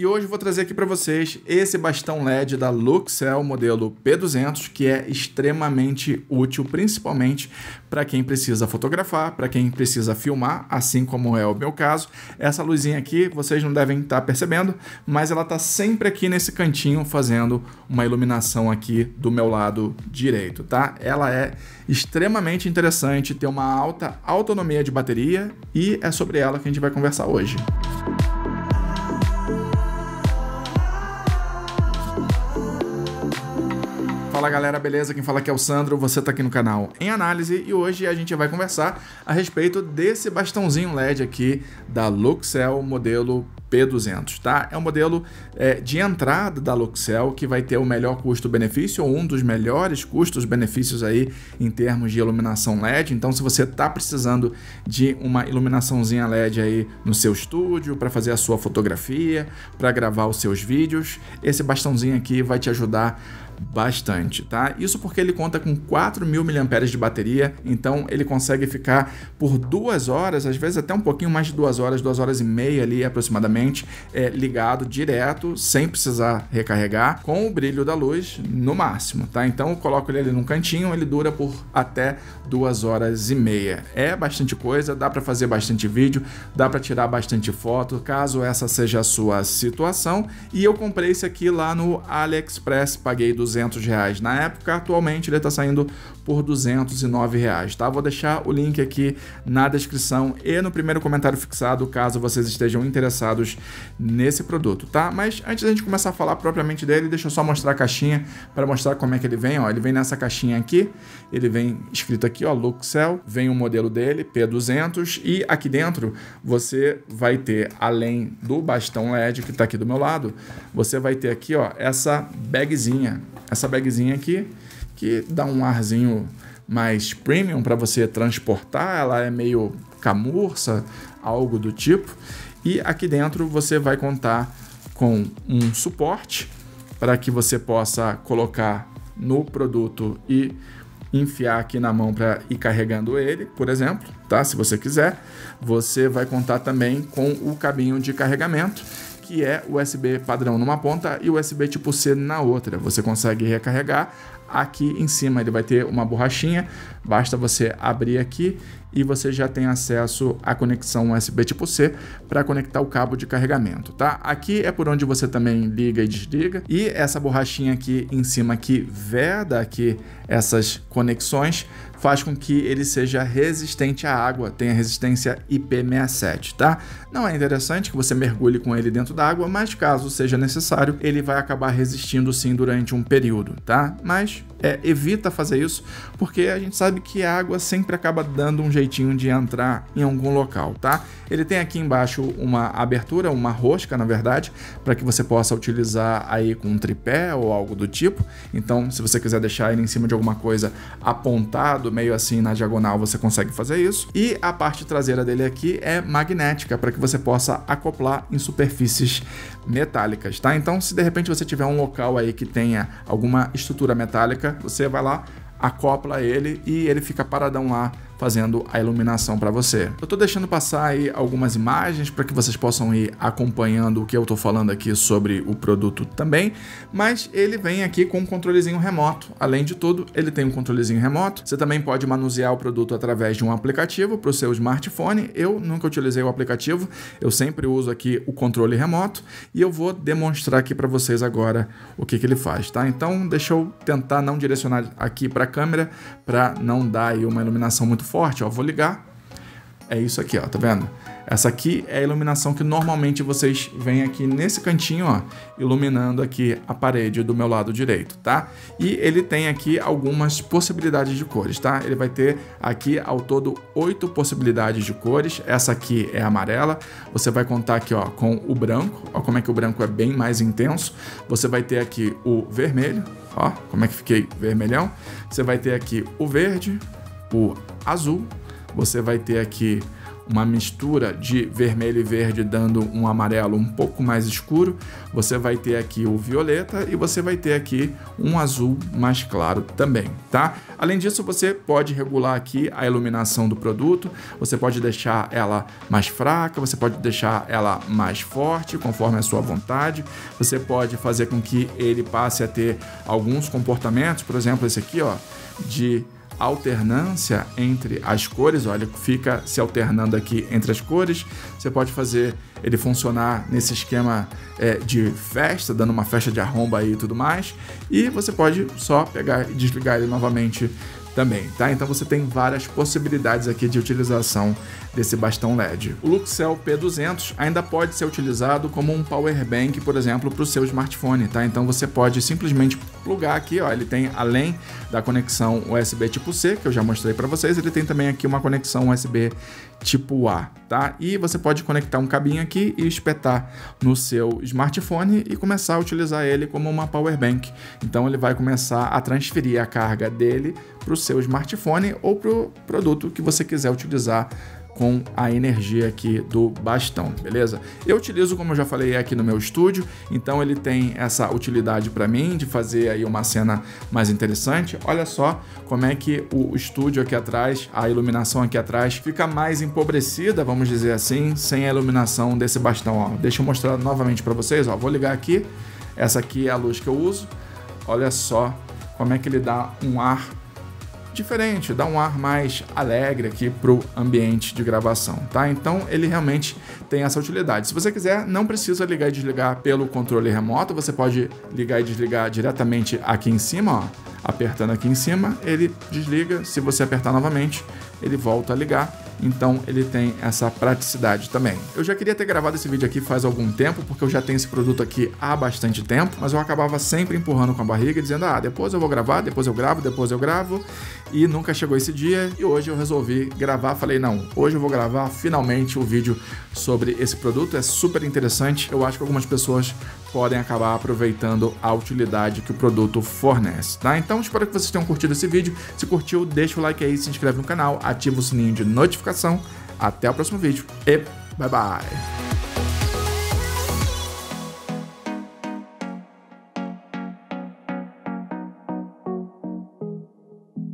E hoje eu vou trazer aqui para vocês esse bastão LED da Luxceo modelo P200, que é extremamente útil, principalmente para quem precisa fotografar, para quem precisa filmar, assim como é o meu caso. Essa luzinha aqui, vocês não devem estar percebendo, mas ela está sempre aqui nesse cantinho fazendo uma iluminação aqui do meu lado direito, tá? Ela é extremamente interessante, tem uma alta autonomia de bateria e é sobre ela que a gente vai conversar hoje. Fala galera, beleza? Quem fala aqui é o Sandro, você tá aqui no canal Em Análise e hoje a gente vai conversar a respeito desse bastãozinho LED aqui da Luxceo modelo P200, tá? É um modelo de entrada da Luxceo que vai ter o melhor custo-benefício, ou um dos melhores custos-benefícios aí em termos de iluminação LED. Então, se você tá precisando de uma iluminaçãozinha LED aí no seu estúdio, para fazer a sua fotografia, para gravar os seus vídeos, esse bastãozinho aqui vai te ajudar bastante, tá? Isso porque ele conta com 4.000 mAh de bateria, então ele consegue ficar por 2 horas, às vezes até um pouquinho mais de 2 horas, 2 horas e meia ali aproximadamente, ligado direto, sem precisar recarregar, com o brilho da luz no máximo, tá? Então eu coloco ele ali num cantinho, ele dura por até 2 horas e meia. É bastante coisa, dá para fazer bastante vídeo, dá para tirar bastante foto, caso essa seja a sua situação. E eu comprei esse aqui lá no AliExpress, paguei R$200 na época, atualmente ele tá saindo por R$209, tá? Vou deixar o link aqui na descrição e no primeiro comentário fixado, caso vocês estejam interessados nesse produto, tá? Mas antes da gente começar a falar propriamente dele, deixa eu só mostrar a caixinha para mostrar como é que ele vem, ó. Ele vem nessa caixinha aqui, ele vem escrito aqui, ó, Luxceo, vem o modelo dele, P200, e aqui dentro você vai ter, além do bastão LED que tá aqui do meu lado, você vai ter aqui, ó, essa bagzinha. Essa bagzinha aqui, que dá um arzinho mais premium para você transportar, ela é meio camurça, algo do tipo. E aqui dentro você vai contar com um suporte para que você possa colocar no produto e enfiar aqui na mão para ir carregando ele, por exemplo, tá? Se você quiser, você vai contar também com o cabinho de carregamento, que é USB padrão numa ponta e USB tipo C na outra. Você consegue recarregar aqui em cima, ele vai ter uma borrachinha, basta você abrir aqui e você já tem acesso à conexão USB tipo C para conectar o cabo de carregamento, tá? Aqui é por onde você também liga e desliga, e essa borrachinha aqui em cima que veda aqui essas conexões faz com que ele seja resistente à água, tenha resistência IP67, tá? Não é interessante que você mergulhe com ele dentro da água, mas caso seja necessário, ele vai acabar resistindo sim durante um período, tá? Mas evita fazer isso, porque a gente sabe que a água sempre acaba dando um jeitinho de entrar em algum local, tá? Ele tem aqui embaixo uma abertura, uma rosca, na verdade, para que você possa utilizar aí com um tripé ou algo do tipo. Então, se você quiser deixar ele em cima de alguma coisa apontado, meio assim na diagonal, você consegue fazer isso. E a parte traseira dele aqui é magnética, para que você possa acoplar em superfícies metálicas, tá? Então, se de repente você tiver um local aí que tenha alguma estrutura metálica, você vai lá, acopla ele e ele fica paradão lá fazendo a iluminação para você. Eu tô deixando passar aí algumas imagens para que vocês possam ir acompanhando o que eu tô falando aqui sobre o produto também, mas ele vem aqui com um controlezinho remoto. Além de tudo, ele tem um controlezinho remoto. Você também pode manusear o produto através de um aplicativo para o seu smartphone. Eu nunca utilizei o aplicativo, eu sempre uso aqui o controle remoto e eu vou demonstrar aqui para vocês agora o que ele faz, tá? Então, deixa eu tentar não direcionar aqui para a câmera para não dar aí uma iluminação muito forte, ó, vou ligar, é isso aqui, ó, tá vendo? Essa aqui é a iluminação que normalmente vocês veem aqui nesse cantinho, ó, iluminando aqui a parede do meu lado direito, tá? E ele tem aqui algumas possibilidades de cores, tá? Ele vai ter aqui ao todo 8 possibilidades de cores, essa aqui é amarela, você vai contar aqui, ó, com o branco, ó, como é que o branco é bem mais intenso, você vai ter aqui o vermelho, ó, como é que fiquei vermelhão, você vai ter aqui o verde, o azul, você vai ter aqui uma mistura de vermelho e verde dando um amarelo um pouco mais escuro, você vai ter aqui o violeta e você vai ter aqui um azul mais claro também, tá? Além disso, você pode regular aqui a iluminação do produto, você pode deixar ela mais fraca, você pode deixar ela mais forte, conforme a sua vontade, você pode fazer com que ele passe a ter alguns comportamentos, por exemplo, esse aqui, ó, de alternância entre as cores, olha, fica se alternando aqui entre as cores. Você pode fazer ele funcionar nesse esquema de festa, dando uma festa de arromba aí e tudo mais, e você pode só pegar e desligar ele novamente também, tá? Então você tem várias possibilidades aqui de utilização desse bastão LED. O Luxceo P200 ainda pode ser utilizado como um power bank, por exemplo, para o seu smartphone, tá? Então você pode simplesmente plugar aqui, ó, ele tem, além da conexão USB tipo C, que eu já mostrei para vocês, ele tem também aqui uma conexão USB tipo A, tá? E você pode conectar um cabinho aqui e espetar no seu smartphone e começar a utilizar ele como uma power bank. Então ele vai começar a transferir a carga dele para o seu smartphone ou para o produto que você quiser utilizar com a energia aqui do bastão, beleza? Eu utilizo, como eu já falei, aqui no meu estúdio, então ele tem essa utilidade para mim de fazer aí uma cena mais interessante. Olha só como é que o estúdio aqui atrás, a iluminação aqui atrás fica mais empobrecida, vamos dizer assim, sem a iluminação desse bastão, ó. Deixa eu mostrar novamente para vocês, ó. Vou ligar aqui, essa aqui é a luz que eu uso. Olha só como é que ele dá um ar diferente, dá um ar mais alegre aqui para o ambiente de gravação, tá? Então ele realmente tem essa utilidade. Se você quiser, não precisa ligar e desligar pelo controle remoto, você pode ligar e desligar diretamente aqui em cima, ó. Apertando aqui em cima, ele desliga. Se você apertar novamente, ele volta a ligar. Então ele tem essa praticidade também. Eu já queria ter gravado esse vídeo aqui faz algum tempo, porque eu já tenho esse produto aqui há bastante tempo, mas eu acabava sempre empurrando com a barriga, dizendo, ah, depois eu vou gravar, depois eu gravo, e nunca chegou esse dia, e hoje eu resolvi gravar, falei, não, hoje eu vou gravar finalmente o vídeo sobre esse produto, é super interessante, eu acho que algumas pessoas podem acabar aproveitando a utilidade que o produto fornece, tá? Então espero que vocês tenham curtido esse vídeo, se curtiu, deixa o like aí, se inscreve no canal, ativa o sininho de notificação. Até o próximo vídeo e bye bye!